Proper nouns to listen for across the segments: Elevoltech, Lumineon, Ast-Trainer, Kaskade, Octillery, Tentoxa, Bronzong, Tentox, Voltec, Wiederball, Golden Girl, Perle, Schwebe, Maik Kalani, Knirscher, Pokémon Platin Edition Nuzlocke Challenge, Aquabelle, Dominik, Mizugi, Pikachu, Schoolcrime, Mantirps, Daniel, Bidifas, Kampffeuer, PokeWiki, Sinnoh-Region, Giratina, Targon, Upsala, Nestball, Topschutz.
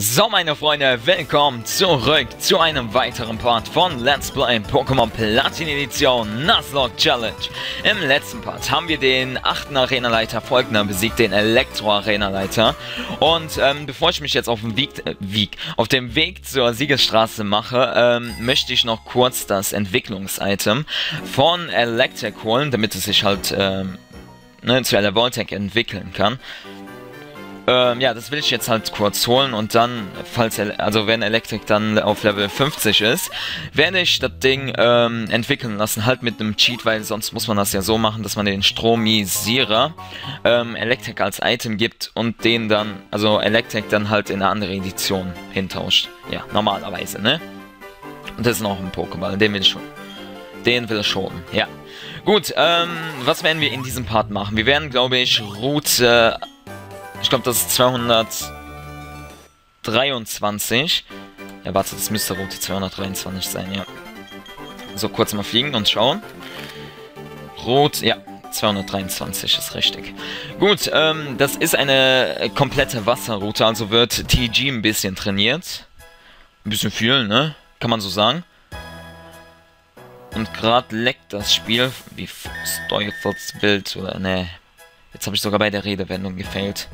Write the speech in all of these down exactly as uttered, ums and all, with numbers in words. So, meine Freunde, willkommen zurück zu einem weiteren Part von Let's Play Pokémon Platin Edition Nuzlocke Challenge. Im letzten Part haben wir den achten Arenaleiter Volkner besiegt, den Elektro-Arenaleiter. Und ähm, bevor ich mich jetzt auf dem Weg, äh, Weg, auf dem Weg zur Siegesstraße mache, ähm, möchte ich noch kurz das Entwicklungs-Item von Electek holen, damit es sich halt ähm, ne, zu Elevoltech entwickeln kann. Ähm, ja, das will ich jetzt halt kurz holen und dann, falls also wenn Electek dann auf Level fünfzig ist, werde ich das Ding ähm, entwickeln lassen, halt mit einem Cheat, weil sonst muss man das ja so machen, dass man den Stromisierer ähm, Electek als Item gibt und den dann, also Electek dann halt in eine andere Edition hintauscht. Ja, normalerweise, ne? Und das ist noch ein Pokéball, den will ich schon. Den will ich schon, ja. Gut, ähm, was werden wir in diesem Part machen? Wir werden, glaube ich, Route... Ich glaube, das ist zweihundertdreiundzwanzig. Ja, warte, das müsste Route zweihundertdreiundzwanzig sein, ja. So, kurz mal fliegen und schauen. Rot, ja, zweihundertdreiundzwanzig ist richtig. Gut, ähm, das ist eine komplette Wasserroute, also wird T G ein bisschen trainiert. Ein bisschen viel, ne? Kann man so sagen. Und gerade leckt das Spiel, wie Teufelsbild oder, ne... Jetzt habe ich sogar bei der Redewendung gefailt.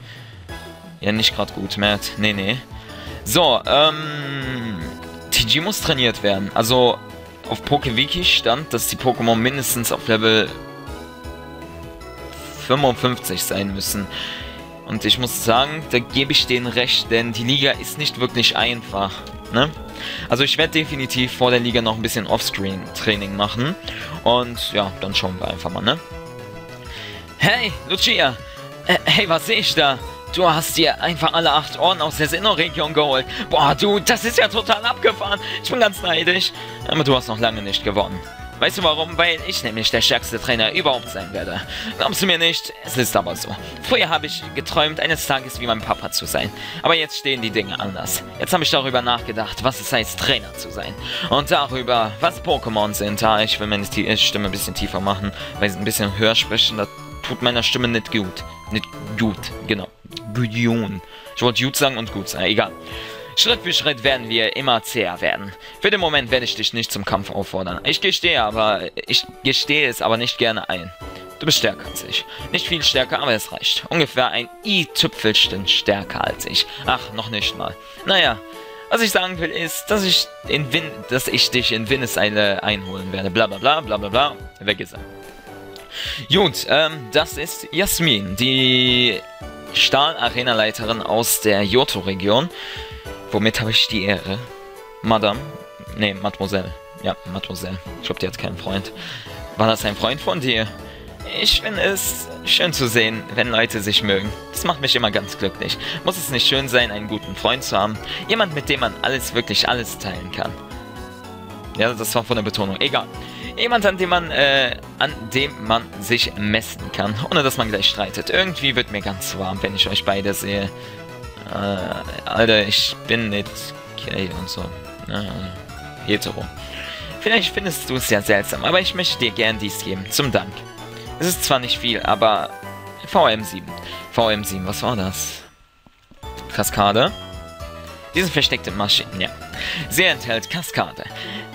Ja, nicht gerade gut, Matt. Nee, nee. So, ähm... T G muss trainiert werden. Also, auf PokeWiki stand, dass die Pokémon mindestens auf Level fünfundfünfzig sein müssen. Und ich muss sagen, da gebe ich denen recht, denn die Liga ist nicht wirklich einfach. Ne? Also, ich werde definitiv vor der Liga noch ein bisschen Offscreen-Training machen. Und ja, dann schauen wir einfach mal, ne? Hey, Lucia! Äh, hey, was sehe ich da? Du hast dir einfach alle acht Orden aus der Sinnoh-Region geholt. Boah, du, das ist ja total abgefahren. Ich bin ganz neidisch. Aber du hast noch lange nicht gewonnen. Weißt du warum? Weil ich nämlich der stärkste Trainer überhaupt sein werde. Glaubst du mir nicht? Es ist aber so. Früher habe ich geträumt, eines Tages wie mein Papa zu sein. Aber jetzt stehen die Dinge anders. Jetzt habe ich darüber nachgedacht, was es heißt, Trainer zu sein. Und darüber, was Pokémon sind. Ah, ich will meine Stimme ein bisschen tiefer machen, weil sie ein bisschen höher sprechen, das tut meiner Stimme nicht gut. Nicht gut, genau. Gudjun. Ich wollte gut sagen und gut sein, egal. Schritt für Schritt werden wir immer zäher werden. Für den Moment werde ich dich nicht zum Kampf auffordern. Ich gestehe aber, ich gestehe es aber nicht gerne ein. Du bist stärker als ich. Nicht viel stärker, aber es reicht. Ungefähr ein i-Tüpfelchen stärker als ich. Ach, noch nicht mal. Naja, was ich sagen will ist, dass ich in Win dass ich dich in Windeseile einholen werde. Bla bla bla bla bla bla. Weg ist er. Gut, ähm, das ist Jasmin, die Stahl-Arena-Leiterin aus der Joto-Region. Womit habe ich die Ehre? Madame? Ne, Mademoiselle. Ja, Mademoiselle. Ich glaube, die hat keinen Freund. War das ein Freund von dir? Ich finde es schön zu sehen, wenn Leute sich mögen. Das macht mich immer ganz glücklich. Muss es nicht schön sein, einen guten Freund zu haben? Jemand, mit dem man alles, wirklich alles teilen kann. Ja, das war von der Betonung. Egal. Jemand, an dem man, äh, an dem man sich messen kann, ohne dass man gleich streitet. Irgendwie wird mir ganz warm, wenn ich euch beide sehe. Äh, Alter, ich bin nicht gay und so. Äh, hetero. Vielleicht findest du es ja seltsam, aber ich möchte dir gern dies geben. Zum Dank. Es ist zwar nicht viel, aber... V M sieben. V M sieben, was war das? Kaskade? Diese versteckte Maschinen, ja. Sie enthält Kaskade.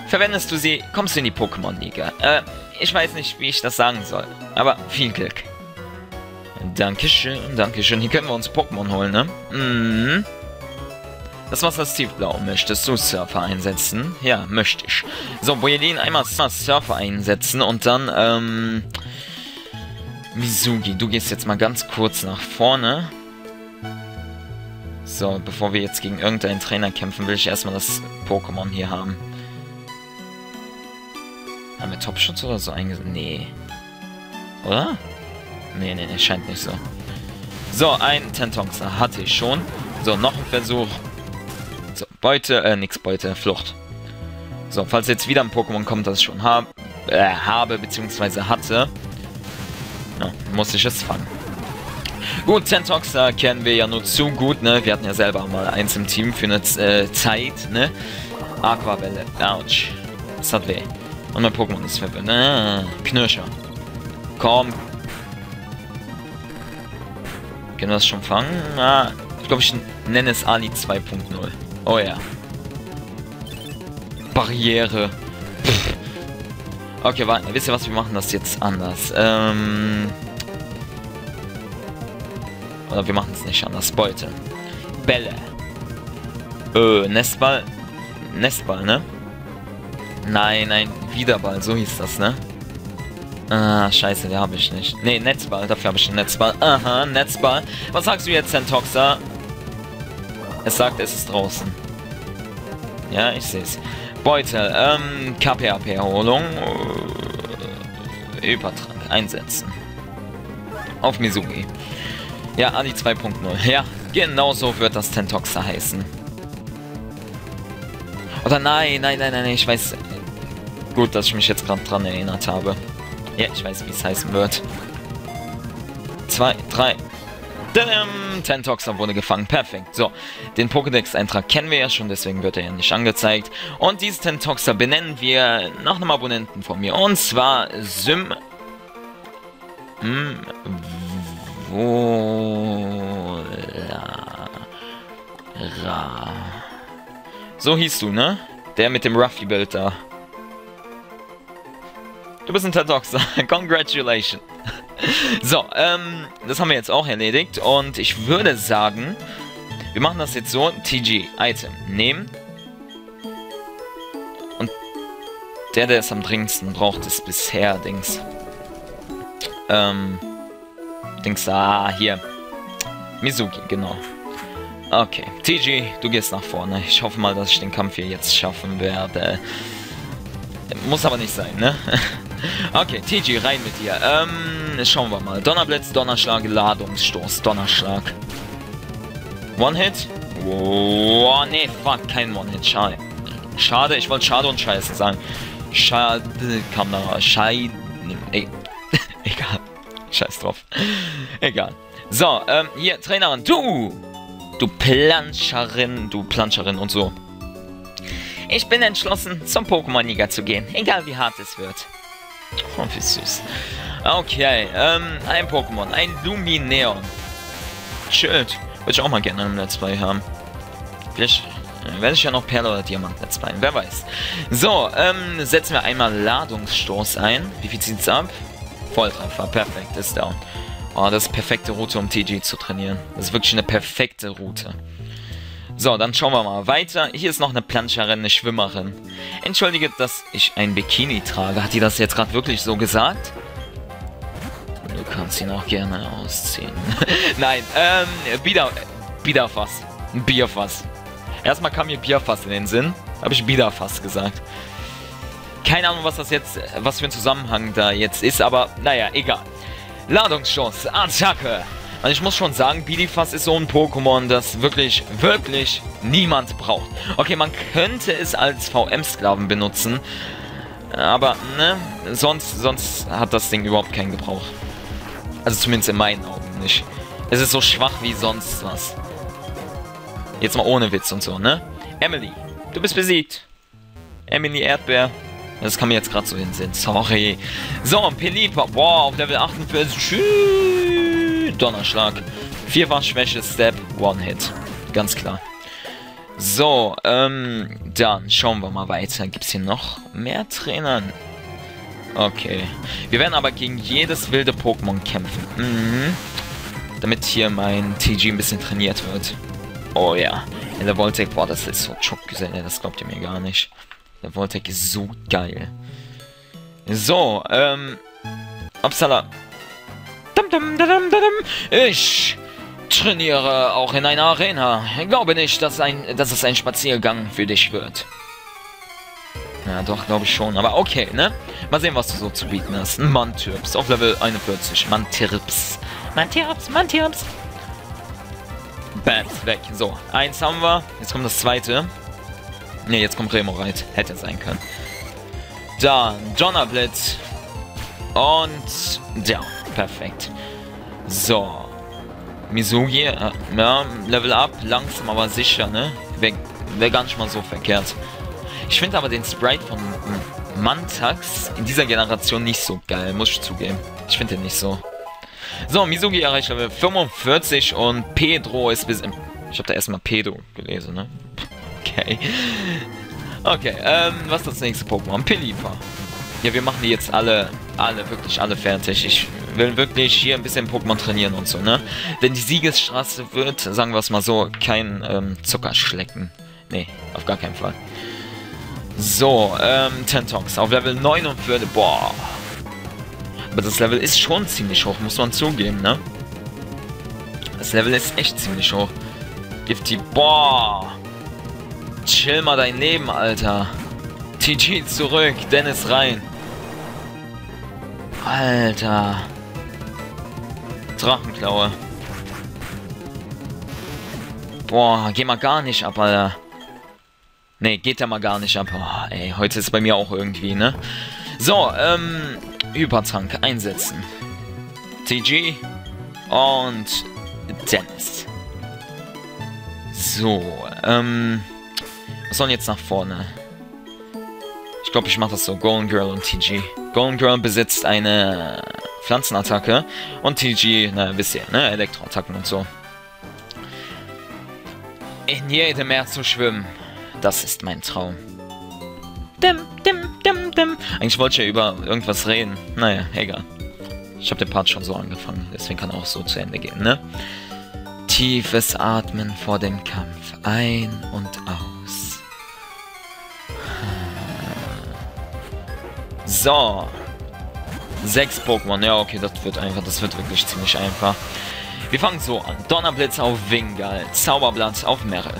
Verwendest du sie, kommst du in die Pokémon-Liga. Äh, ich weiß nicht, wie ich das sagen soll. Aber viel Glück. Dankeschön, dankeschön. Hier können wir uns Pokémon holen, ne? Mhm. Das Wasser ist tiefblau. Möchtest du Surfer einsetzen? Ja, möchte ich. So, Boyelin, einmal Surfer einsetzen und dann, ähm... Mizugi, du gehst jetzt mal ganz kurz nach vorne. So, bevor wir jetzt gegen irgendeinen Trainer kämpfen, will ich erstmal das Pokémon hier haben. Haben wir Topschutz oder so eingesetzt? Nee. Oder? Nee, nee, nee, scheint nicht so. So, ein Tentoxer hatte ich schon. So, noch ein Versuch. So, Beute, äh, nix Beute, Flucht. So, falls jetzt wieder ein Pokémon kommt, das ich schon hab, äh, habe, beziehungsweise hatte, ja, muss ich es fangen. Gut, Tentoxer kennen wir ja nur zu gut, ne? Wir hatten ja selber mal eins im Team für eine äh, Zeit, ne? Aquabelle, ouch. Das hat weh. Und mein Pokémon ist verwirrt. Ah, Knirscher. Komm. Können wir das schon fangen? Ah, glaube, ich nenne es Ali zwei punkt null. Oh ja. Barriere. Pff. Okay, warte, wisst ihr was? Wir machen das jetzt anders. Ähm... Oder wir machen es nicht anders. Beute. Bälle. Äh, Nestball. Nestball, ne? Nein, ein Wiederball, so hieß das, ne? Ah, scheiße, den habe ich nicht. Ne, Netzball, dafür habe ich einen Netzball. Aha, Netzball. Was sagst du jetzt, Tentoxer? Es sagt, es ist draußen. Ja, ich sehe es. Beutel, ähm, K P A P-Erholung. Übertrag, einsetzen. Auf Mizugi. Ja, Ali zwei punkt null. Ja, genau so wird das Tentoxer heißen. Oder nein, nein, nein, nein, ich weiß... Gut, dass ich mich jetzt gerade dran erinnert habe. Ja, ich weiß, wie es heißen wird. Zwei, drei... Tadam! Tentoxer wurde gefangen. Perfekt. So, den Pokédex-Eintrag kennen wir ja schon, deswegen wird er ja nicht angezeigt. Und dieses Tentoxer benennen wir nach einem Abonnenten von mir. Und zwar Sym... Hm... Wo... La... Ra... So hieß du, ne? Der mit dem Ruffy-Bild da. Du bist ein Tentoxer. Congratulations. So, ähm, das haben wir jetzt auch erledigt. Und ich würde sagen, wir machen das jetzt so. T G, Item, nehmen. Und der, der es am dringendsten braucht, ist bisher Dings. Ähm, Dings, ah, hier. Mizugi, genau. Okay, T G, du gehst nach vorne. Ich hoffe mal, dass ich den Kampf hier jetzt schaffen werde. Muss aber nicht sein, ne? Okay, T G, rein mit dir. Ähm, schauen wir mal. Donnerblitz, Donnerschlag, Ladungsstoß, Donnerschlag. One-Hit? Oh, ne, fuck, kein One-Hit, schade. Schade, ich wollte schade und scheiße sagen. Schade, kam da, schei... E Egal, scheiß drauf. Egal. So, ähm, hier, Trainerin, du! Du Planscherin, du Planscherin und so. Ich bin entschlossen, zum Pokémon-Liga zu gehen, egal wie hart es wird. Oh, wie süß. Okay, ähm, ein Pokémon, ein Lumineon. Schild. Würde ich auch mal gerne im Let's Play haben. Vielleicht äh, werde ich ja noch Perle oder Diamant Let's Playen, wer weiß. So, ähm, setzen wir einmal Ladungsstoß ein. Wie viel zieht's ab? Volltreffer, perfekt, ist down. Oh, das ist perfekte Route, um T G zu trainieren. Das ist wirklich eine perfekte Route. So, dann schauen wir mal weiter. Hier ist noch eine Planscherin, eine Schwimmerin. Entschuldige, dass ich ein Bikini trage. Hat die das jetzt gerade wirklich so gesagt? Du kannst ihn auch gerne ausziehen. Nein, ähm, Bida, Bidifas. Bierfass. Erstmal kam mir Bierfass in den Sinn. Habe ich Bidifas gesagt. Keine Ahnung, was das jetzt, was für ein Zusammenhang da jetzt ist, aber naja, egal. Ladungschance, Attacke. Und ich muss schon sagen, Bidifas ist so ein Pokémon, das wirklich, wirklich niemand braucht. Okay, man könnte es als V M-Sklaven benutzen, aber ne, sonst, sonst hat das Ding überhaupt keinen Gebrauch. Also zumindest in meinen Augen nicht. Es ist so schwach wie sonst was. Jetzt mal ohne Witz und so, ne? Emily, du bist besiegt. Emily Erdbeer. Das kann mir jetzt gerade so hinsehen. Sorry. So, Pelipper. Wow, auf Level achtundvierzig. Tschüss. Donnerschlag. Vierfach Schwäche, Step, One-Hit. Ganz klar. So, ähm, dann schauen wir mal weiter. Gibt es hier noch mehr Trainer? Okay. Wir werden aber gegen jedes wilde Pokémon kämpfen. Mhm. Damit hier mein T G ein bisschen trainiert wird. Oh ja. In der Voltec, boah, das ist so schock gesehen. Das glaubt ihr mir gar nicht. Der Voltec ist so geil. So, ähm... Upsala. Ich trainiere auch in einer Arena. Ich glaube nicht, dass, ein, dass es ein Spaziergang für dich wird. Ja, doch, glaube ich schon. Aber okay, ne? Mal sehen, was du so zu bieten hast. Ein Mantirps auf Level einundvierzig. Mantirps. Mantirps, Mantirps. Bam, weg. So, eins haben wir. Jetzt kommt das zweite. Ne, jetzt kommt Remoraid. Hätte sein können. Dann Donnerblitz. Und ja, perfekt. So. Mizugi. Äh, ja, Level Up. Langsam, aber sicher, ne? Wäre wär gar nicht mal so verkehrt. Ich finde aber den Sprite von Mantax in dieser Generation nicht so geil. Muss ich zugeben. Ich finde den nicht so. So, Mizugi erreicht Level fünfundvierzig und Pedro ist bis... Ich habe da erstmal Pedo gelesen, ne? Okay. Okay, ähm, was ist das nächste Pokémon? Pelipper. Ja, wir machen die jetzt alle, alle, wirklich alle fertig. Ich will wirklich hier ein bisschen Pokémon trainieren und so, ne? Denn die Siegesstraße wird, sagen wir es mal so, kein ähm, Zuckerschlecken. Nee, auf gar keinen Fall. So, ähm, Tentox auf Level neunundvierzig. Boah. Aber das Level ist schon ziemlich hoch, muss man zugeben, ne? Das Level ist echt ziemlich hoch. Gifty, boah. Chill mal dein Leben, Alter. T G zurück, Dennis rein. Alter. Drachenklaue. Boah, geh mal gar nicht ab, Alter. Ne, geht da mal gar nicht ab. Boah, ey, heute ist bei mir auch irgendwie, ne? So, ähm, Hypertrank einsetzen. T G und Dennis. So, ähm, was soll denn jetzt nach vorne? Ich glaube, ich mache das so. Golden Girl und T G. Golden Girl besitzt eine Pflanzenattacke und T G, na, wisst ihr, ne? Elektroattacken und so. In jedem Meer zu schwimmen. Das ist mein Traum. Dim, dim, dim, dim. Eigentlich wollte ich ja über irgendwas reden. Naja, egal. Ich habe den Part schon so angefangen. Deswegen kann er auch so zu Ende gehen, ne? Tiefes Atmen vor dem Kampf. Ein und aus. So. Sechs Pokémon. Ja, okay, das wird einfach. Das wird wirklich ziemlich einfach. Wir fangen so an. Donnerblitz auf Wingal. Zauberblatt auf Merrill.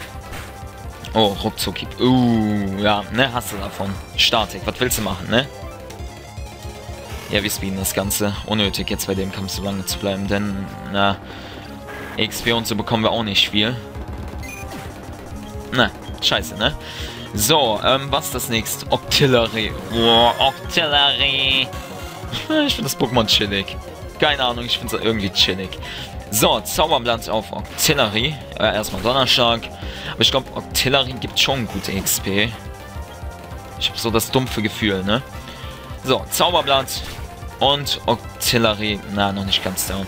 Oh, ruckzuck. Uh, ja, ne, hast du davon. Statik, was willst du machen, ne? Ja, wir speeden das Ganze. Unnötig, jetzt bei dem Kampf so lange zu bleiben, denn, na, X P und so bekommen wir auch nicht viel. Na, scheiße, ne? So, ähm, was ist das nächste? Octillery. Boah, Octillery. Ich finde das Pokémon chillig. Keine Ahnung, ich finde es irgendwie chillig. So, Zauberblatt auf Octillery. Äh, erstmal Donnerschlag. Aber ich glaube, Octillery gibt schon gute X P. Ich habe so das dumpfe Gefühl, ne? So, Zauberblatt und Octillery. Na, noch nicht ganz down.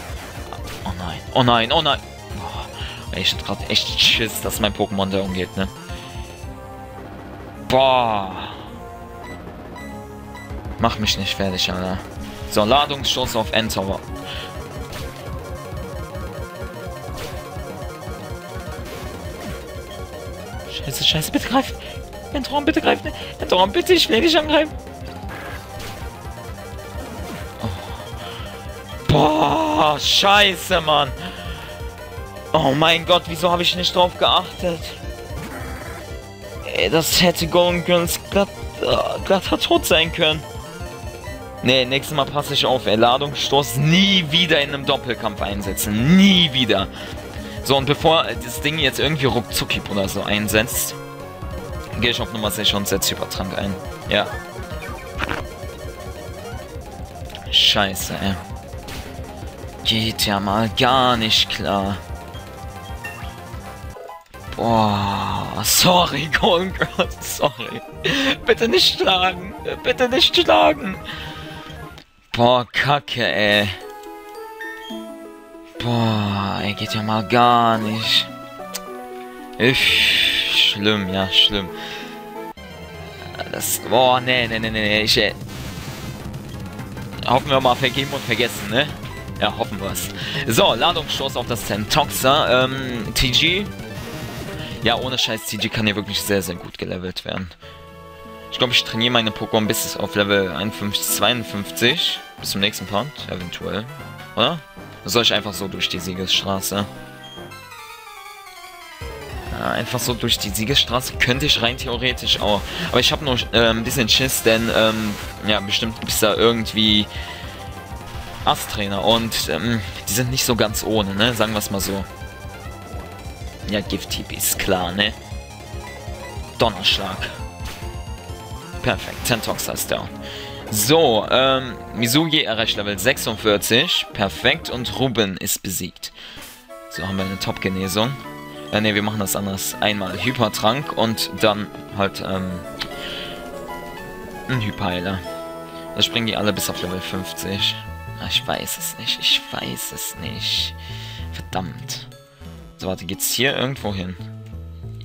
Oh nein, oh nein, oh nein. Boah, ich hab gerade echt Schiss, dass mein Pokémon da umgeht, ne? Boah. Mach mich nicht fertig, Alter. So, Ladungsschuss auf Entower. Scheiße, scheiße, bitte greif! Entower, bitte greif! Entower, bitte, ich will dich angreifen! Oh. Boah, scheiße, Mann! Oh mein Gott, wieso habe ich nicht drauf geachtet? Ey, das hätte Golden Girls glatt, äh, glatter Tod sein können. Nee, nächstes Mal passe ich auf. Ladungsstoß nie wieder in einem Doppelkampf einsetzen. Nie wieder. So, und bevor das Ding jetzt irgendwie ruckzucki oder so einsetzt, gehe ich auf Nummer sicher und setze Hypertrank ein. Ja. Scheiße, ey. Geht ja mal gar nicht klar. Boah, sorry, Golden Girl, sorry. Bitte nicht schlagen, bitte nicht schlagen. Boah, Kacke, ey. Boah, ey, geht ja mal gar nicht. Ich, schlimm, ja, schlimm. Das, boah, nee, nee, nee, nee, ich, ey. Hoffen wir mal, vergeben und vergessen, ne? Ja, hoffen wir es. So, Ladungsstoß auf das Tentoxer. Ähm, T G. Ja, ohne Scheiß, T G kann hier wirklich sehr, sehr gut gelevelt werden. Ich glaube, ich trainiere meine Pokémon bis auf Level einundfünfzig, zweiundfünfzig. Bis zum nächsten Part, eventuell. Oder? Soll ich einfach so durch die Siegesstraße? Ja, einfach so durch die Siegesstraße könnte ich rein theoretisch auch. Aber ich habe nur äh, ein bisschen Schiss, denn ähm, ja, bestimmt gibt es da irgendwie Ast-Trainer und ähm, die sind nicht so ganz ohne, ne? Sagen wir es mal so. Ja, Gift-Tipi ist klar, ne? Donnerschlag. Perfekt, Tentoxa ist down. So, ähm, Mizugi erreicht Level sechsundvierzig. Perfekt. Und Ruben ist besiegt. So, haben wir eine Top-Genesung. Äh, ne, wir machen das anders. Einmal Hypertrank und dann halt, ähm, ein Hyperheiler. Da springen die alle bis auf Level fünfzig. Ach, ich weiß es nicht. Ich weiß es nicht. Verdammt. So, warte, geht's hier irgendwo hin?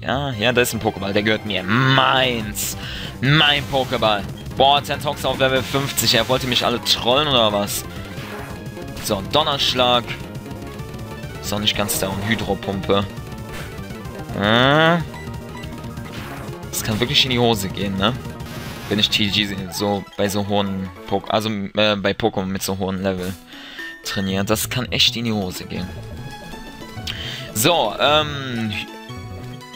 Ja, ja, da ist ein Pokéball, der gehört mir. Meins! Mein Pokéball! Boah, Tentox auf Level fünfzig, er wollte mich alle trollen oder was? So, Donnerschlag. Ist auch nicht ganz down, Hydropumpe. Das kann wirklich in die Hose gehen, ne? Wenn ich T G so bei so hohen Pokémon, also äh, bei Pokémon mit so hohen Level trainiere. Das kann echt in die Hose gehen. So, ähm...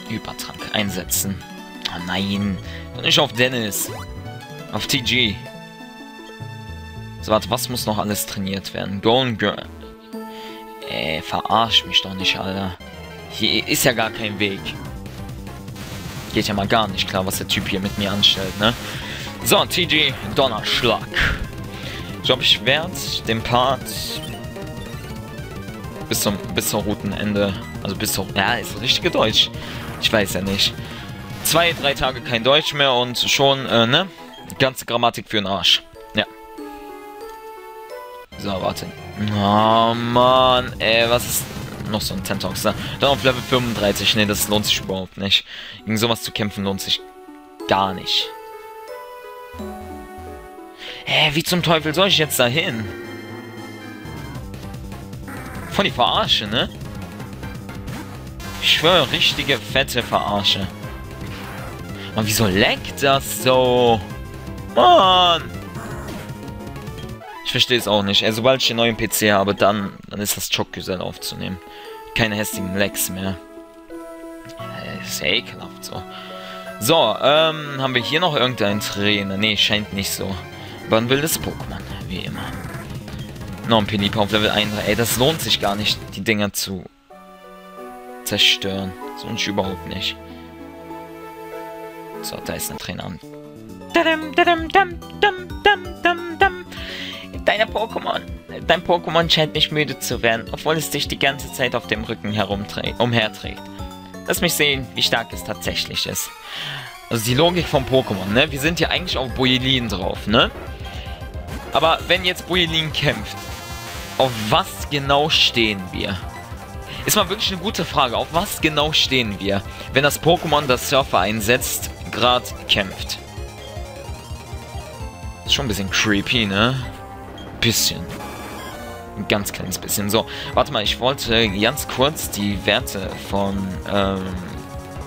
Hypertrank einsetzen. Oh nein. Und nicht auf Dennis. Auf T G. So, warte, was muss noch alles trainiert werden? Golden Girl. Ey, verarsch mich doch nicht, Alter. Hier ist ja gar kein Weg. Geht ja mal gar nicht klar, was der Typ hier mit mir anstellt, ne? So, T G, Donnerschlag. Ich glaube, ich werde den Part bis zum bis zum Routenende, also bis zum, ja, ist das richtige Deutsch. Ich weiß ja nicht. Zwei, drei Tage kein Deutsch mehr und schon, äh, ne? Ganze Grammatik für den Arsch. Ja. So, warte. Oh, Mann, ey, was ist... Noch so ein Tentoxer. Dann auf Level fünfunddreißig. Ne, das lohnt sich überhaupt nicht. Gegen sowas zu kämpfen lohnt sich gar nicht. Hä, hey, wie zum Teufel soll ich jetzt da hin? Voll die Verarsche, ne? Ich schwöre, richtige fette Verarsche. Mann, wieso leckt das so? Mann! Ich verstehe es auch nicht. Ey, sobald ich den neuen P C habe, dann, dann ist das Schockgesell aufzunehmen. Keine hässlichen Lags mehr. Ey, ist ja ekelhaft so. So, ähm, haben wir hier noch irgendeinen Trainer? Ne, scheint nicht so. Aber ein wildes Pokémon, wie immer. Noch ein Pelipper auf Level eins. Ey, das lohnt sich gar nicht, die Dinger zu zerstören. So nicht überhaupt nicht. So, da ist ein Trainer an. Dadam, dadam, dam, dam, dam, dam, dam. Deine Pokémon, dein Pokémon scheint nicht müde zu werden, obwohl es dich die ganze Zeit auf dem Rücken umherträgt. Lass mich sehen, wie stark es tatsächlich ist. Also die Logik vom Pokémon, ne? Wir sind ja eigentlich auf Boilin drauf, ne? Aber wenn jetzt Boilin kämpft, auf was genau stehen wir? Ist mal wirklich eine gute Frage, auf was genau stehen wir, wenn das Pokémon, das Surfer einsetzt, gerade kämpft? Ist schon ein bisschen creepy, ne? Bisschen. Ein ganz kleines bisschen. So, warte mal, ich wollte ganz kurz die Werte von ähm,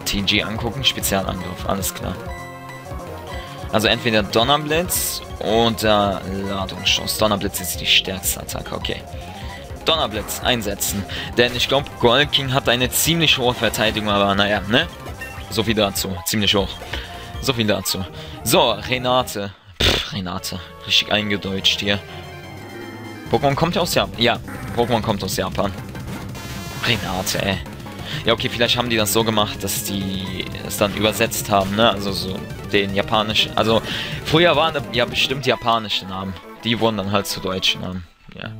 T G angucken. Spezialangriff, alles klar. Also entweder Donnerblitz oder Ladungsschuss. Donnerblitz ist die stärkste Attacke, okay. Donnerblitz einsetzen. Denn ich glaube, Golking hat eine ziemlich hohe Verteidigung, aber naja, ne? So viel dazu. Ziemlich hoch. So viel dazu. So, Renate. Pff, Renate. Richtig eingedeutscht hier. Pokémon kommt ja aus Japan. Ja, Pokémon kommt aus Japan. Renate, ey. Ja, okay, vielleicht haben die das so gemacht, dass die es dann übersetzt haben, ne? Also so den japanischen... Also, früher waren ja bestimmt japanische Namen. Die wurden dann halt zu deutschen Namen. Ja.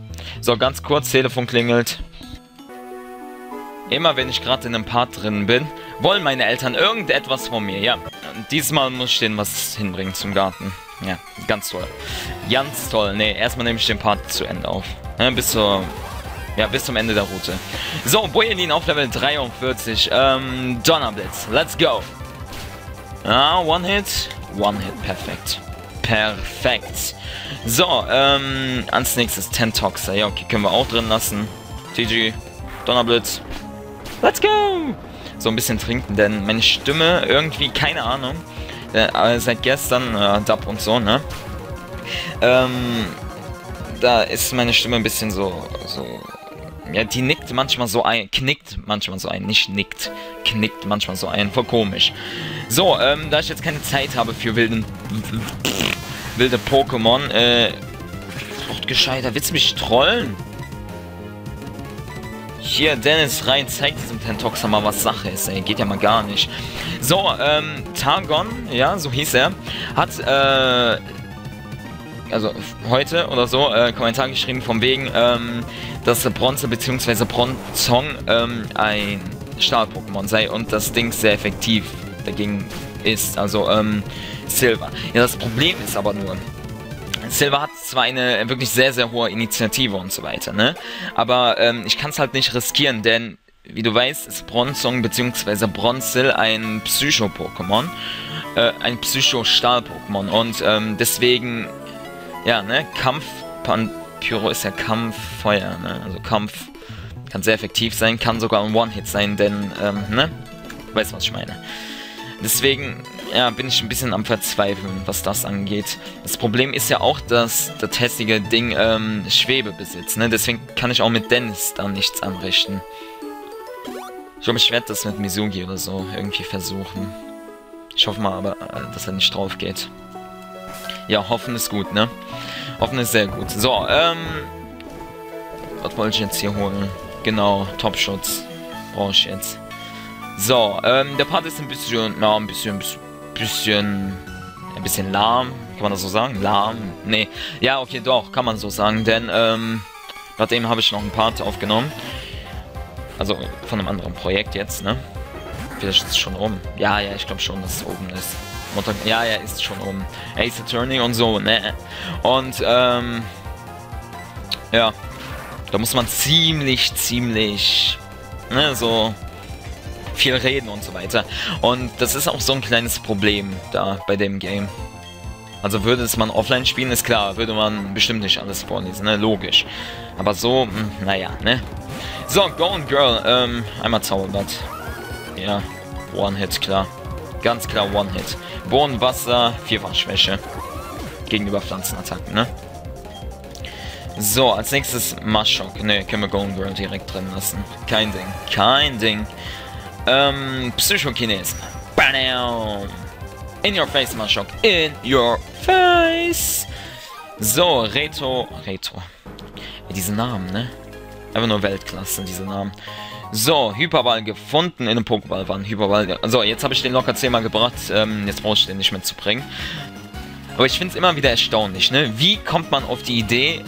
So, ganz kurz, Telefon klingelt. Immer wenn ich gerade in einem Part drin bin, wollen meine Eltern irgendetwas von mir, ja. Und diesmal muss ich denen was hinbringen zum Garten. Ja, ganz toll. Ganz toll. Ne, erstmal nehme ich den Part zu Ende auf. Ja, bis zur... Ja, bis zum Ende der Route. So, Boilin auf Level dreiundvierzig. Ähm, Donnerblitz. Let's go. Ah, One Hit. One Hit. Perfekt. Perfekt. So, ähm, als nächstes Tentoxer. Ja, okay, können wir auch drin lassen. T G. Donnerblitz. Let's go. So ein bisschen trinken, denn meine Stimme irgendwie, keine Ahnung. Äh, seit gestern, äh, Dub und so, ne? Ähm, da ist meine Stimme ein bisschen so, so... Ja, die nickt manchmal so ein, knickt manchmal so ein, nicht nickt, knickt manchmal so ein, voll komisch. So, ähm, da ich jetzt keine Zeit habe für wilden, wilde Pokémon, äh... Fruchtgescheiter, willst du mich trollen? Hier, Dennis rein, zeigt diesem Tentoxer mal, was Sache ist, ey. Geht ja mal gar nicht. So, ähm, Targon, ja, so hieß er, hat, äh, also heute oder so, äh, Kommentar geschrieben von wegen, ähm, dass Bronze bzw. Bronzong, ähm, ein Stahl-Pokémon sei und das Ding sehr effektiv dagegen ist, also, ähm, Silver. Ja, das Problem ist aber nur... Silver hat zwar eine wirklich sehr, sehr hohe Initiative und so weiter, ne? Aber ähm, ich kann es halt nicht riskieren, denn Wie du weißt, ist Bronzong bzw. Bronzil ein Psycho-Pokémon, äh, ein Psycho-Stahl-Pokémon und ähm, deswegen, ja, ne, Kampf, Pyro ist ja Kampffeuer, ne, also Kampf kann sehr effektiv sein, kann sogar ein One-Hit sein, denn, ähm, ne, du weißt, was ich meine. Deswegen, ja, bin ich ein bisschen am Verzweifeln, was das angeht. Das Problem ist ja auch, dass das hässliche Ding, ähm, Schwebe besitzt, ne, deswegen kann ich auch mit Dennis da nichts anrichten. Ich glaube, ich werde das mit Mizugi oder so irgendwie versuchen. Ich hoffe mal aber, dass er nicht drauf geht. Ja, hoffen ist gut, ne? Hoffen ist sehr gut. So, ähm... was wollte ich jetzt hier holen? Genau, Topschutz brauche ich jetzt. So, ähm, der Part ist ein bisschen... na, ein bisschen... bisschen... ein bisschen lahm. Kann man das so sagen? Lahm? Nee. Ja, okay, doch, kann man so sagen, denn, ähm... gerade eben habe ich noch einen Part aufgenommen. Also von einem anderen Projekt jetzt, ne? Vielleicht ist es schon rum. Ja, ja, ich glaube schon, dass es oben ist. Montag, ja, ja, ist schon rum. Ace Attorney und so, ne? Und, ähm... ja. Da muss man ziemlich, ziemlich... ne, so... viel reden und so weiter. Und das ist auch so ein kleines Problem da bei dem Game. Also würde es man offline spielen, ist klar. Würde man bestimmt nicht alles vorlesen, ne? Logisch. Aber so, mh, naja, ne? So, Golden Girl, ähm, einmal Zauberblatt. Ja, One-Hit, klar. Ganz klar One-Hit. Bodenwasser, Vierfachschwäche. Gegenüber Pflanzenattacken, ne? So, als nächstes Machoak. Ne, können wir Golden Girl direkt drin lassen. Kein Ding, kein Ding. Ähm, Psychokinesen. Bam! In your face, Machoak. In your face! So, Reto, Reto. Diese Namen, ne? Einfach nur Weltklasse, diese Namen. So, Hyperball gefunden in einem Pokéball waren. Hyperball. So, jetzt habe ich den locker zehnmal gebracht. Ähm, jetzt brauche ich den nicht mehr zu bringen. Aber ich finde es immer wieder erstaunlich, ne? Wie kommt man auf die Idee,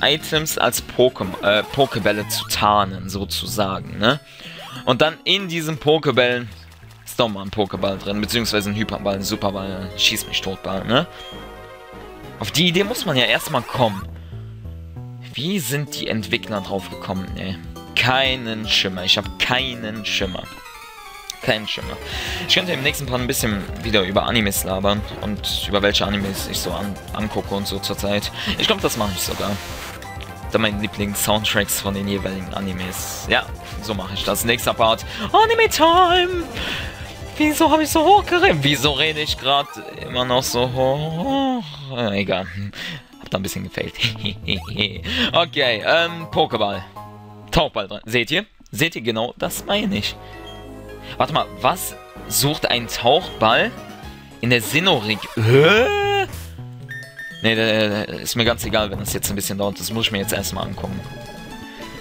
Items als Pokémon, äh, Pokébälle zu tarnen, sozusagen, ne? Und dann in diesen Pokébällen ist doch mal ein Pokéball drin, beziehungsweise ein Hyperball, ein Superball, ein Schieß mich Totball, ne? Auf die Idee muss man ja erstmal kommen. Wie sind die Entwickler drauf gekommen? Nee. Keinen Schimmer. Ich habe keinen Schimmer. Keinen Schimmer. Ich könnte im nächsten Part ein bisschen wieder über Animes labern und über welche Animes ich so an angucke und so zurzeit. Ich glaube, das mache ich sogar. Da meine Lieblings-Soundtracks von den jeweiligen Animes. Ja, so mache ich das. Nächster Part. Anime-Time! Wieso habe ich so hoch geredet? Wieso rede ich gerade immer noch so hoch? Äh, egal. Ein bisschen gefällt. Okay, ähm, Pokéball. Taubball drin. Seht ihr? Seht ihr genau? Das meine ich. Warte mal, was sucht ein Tauchball in der Sinnoh-Region? Ne, ist mir ganz egal, wenn das jetzt ein bisschen dauert. Das muss ich mir jetzt erstmal angucken.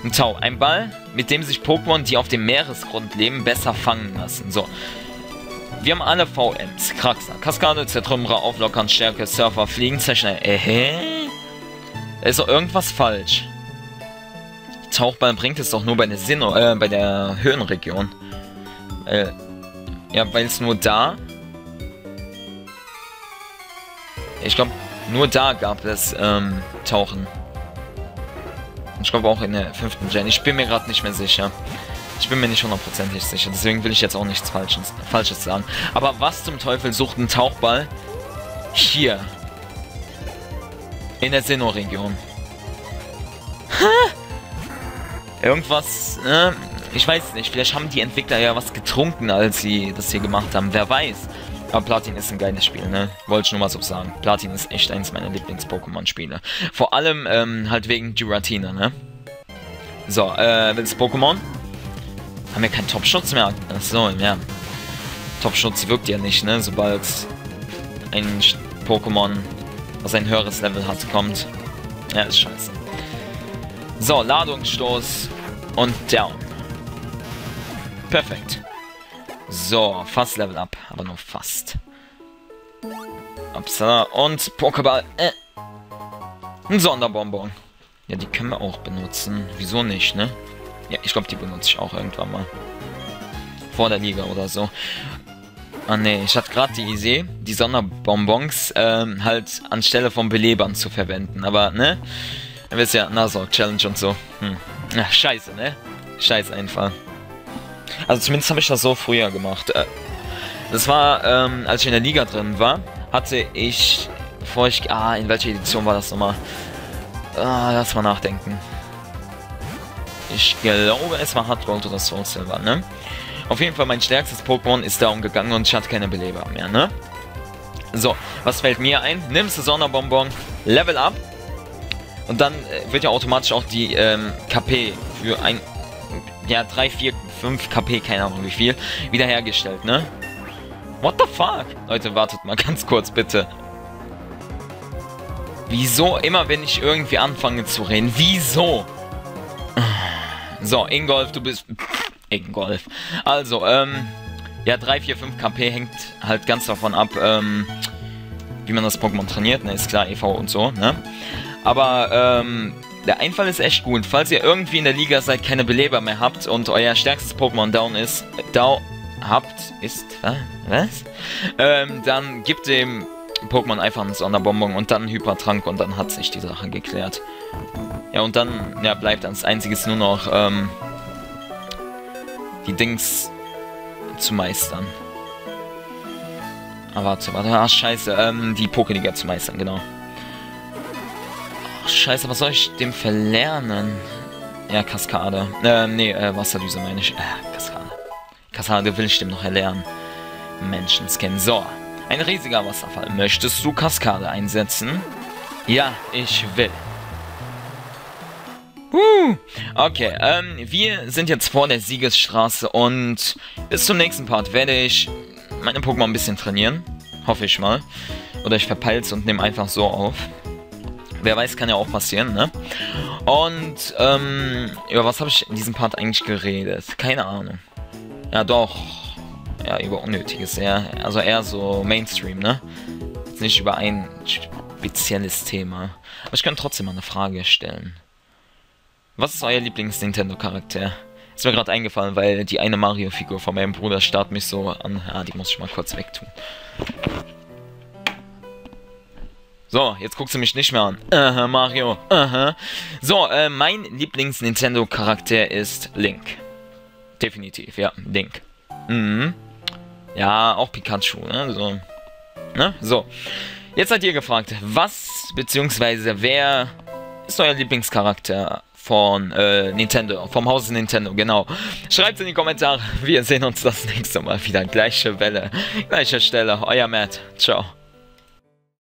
Ein Tau. Ein Ball, mit dem sich Pokémon, die auf dem Meeresgrund leben, besser fangen lassen. So. Wir haben alle V Ms. Kraxler, Kaskade, Zertrümmerer, Auflockern, Stärke, Surfer, Fliegen, Zerschnell. Äh, da ist doch irgendwas falsch. Tauchball bringt es doch nur bei der Sinnoh, äh, bei der Höhenregion. Äh, ja, weil es nur da... Ich glaube, nur da gab es, ähm, Tauchen. Ich glaube auch in der fünften Gen. Ich bin mir gerade nicht mehr sicher. Ich bin mir nicht hundertprozentig sicher, deswegen will ich jetzt auch nichts Falsches, Falsches sagen. Aber was zum Teufel sucht ein Tauchball hier in der Sinnoh-Region? Irgendwas, ne? Ich weiß nicht, vielleicht haben die Entwickler ja was getrunken, als sie das hier gemacht haben, wer weiß. Aber Platin ist ein geiles Spiel, ne? Wollte ich nur mal so sagen. Platin ist echt eins meiner Lieblings-Pokémon-Spiele. Vor allem, ähm, halt wegen Giratina, ne? So, äh, willst du Pokémon? Haben wir keinen Topschutz mehr? Achso, ja. Topschutz wirkt ja nicht, ne? Sobald ein Pokémon, was ein höheres Level hat, kommt. Ja, ist scheiße. So, Ladungsstoß und down. Perfekt. So, fast Level up, aber nur fast. Upsala und Pokéball. Äh. Ein Sonderbonbon. Ja, die können wir auch benutzen. Wieso nicht, ne? Ja, ich glaube, die benutze ich auch irgendwann mal. Vor der Liga oder so. Ah ne, ich hatte gerade die Idee, die Sonderbonbons ähm, halt anstelle von Belebern zu verwenden. Aber, ne? Ihr wisst ja, Nuzlocke Challenge und so. Hm. Ja, scheiße, ne? Scheiß einfach. Also zumindest habe ich das so früher gemacht. Das war, ähm, als ich in der Liga drin war, hatte ich, bevor ich, ah, in welcher Edition war das nochmal? Ah, lass mal nachdenken. Ich glaube, es war Hard Gold oder Soul Silver, ne? Auf jeden Fall, mein stärkstes Pokémon ist da umgegangen und ich hatte keine Beleber mehr, ne? So, was fällt mir ein? Nimmst du Sonderbonbon, Level Up und dann wird ja automatisch auch die ähm, K P für ein, ja, drei, vier, fünf K P, keine Ahnung wie viel, wiederhergestellt, ne? What the fuck? Leute, wartet mal ganz kurz, bitte. Wieso immer, wenn ich irgendwie anfange zu reden? Wieso? So, Ingolf, du bist... Ingolf. Also, ähm... ja, drei, vier, fünf K P hängt halt ganz davon ab, ähm... wie man das Pokémon trainiert, ne? Ist klar, E V und so, ne? Aber, ähm... der Einfall ist echt gut. Falls ihr irgendwie in der Liga seid, keine Beleber mehr habt und euer stärkstes Pokémon down ist... down... habt... ist... was? Ähm, dann gebt dem Pokémon einfach einen Sonderbonbon und dann einen Hypertrank und dann hat sich die Sache geklärt. Ja, und dann ja, bleibt als einziges nur noch ähm, die Dings zu meistern. Ah, warte, warte, ah, scheiße, ähm, die Pokéliga zu meistern, genau. Ach, scheiße, was soll ich dem verlernen? Ja, Kaskade. Äh, nee, äh, Wasserdüse meine ich. Äh, Kaskade. Kaskade will ich dem noch erlernen. Menschenskin. So, ein riesiger Wasserfall. Möchtest du Kaskade einsetzen? Ja, ich will. Uh, okay, ähm, wir sind jetzt vor der Siegesstraße und bis zum nächsten Part werde ich meine Pokémon ein bisschen trainieren. Hoffe ich mal. Oder ich verpeil's und nehme einfach so auf. Wer weiß, kann ja auch passieren, ne? Und, ähm, über was habe ich in diesem Part eigentlich geredet? Keine Ahnung. Ja, doch. Ja, über Unnötiges, ja. Also eher so Mainstream, ne? Jetzt nicht über ein spezielles Thema. Aber ich kann trotzdem mal eine Frage stellen. Was ist euer Lieblings-Nintendo-Charakter? Ist mir gerade eingefallen, weil die eine Mario-Figur von meinem Bruder starrt mich so an. Ah, die muss ich mal kurz wegtun. So, jetzt guckst du mich nicht mehr an. Aha, Mario. Aha. So, äh, mein Lieblings-Nintendo-Charakter ist Link. Definitiv, ja, Link. Mhm. Ja, auch Pikachu, ne? So. Ne? So. Jetzt seid ihr gefragt, was, beziehungsweise wer ist euer Lieblingscharakter? Von äh, Nintendo, vom Hause Nintendo, genau. Schreibt in die Kommentare. Wir sehen uns das nächste Mal wieder. Gleiche Welle, gleiche Stelle. Euer Matt. Ciao.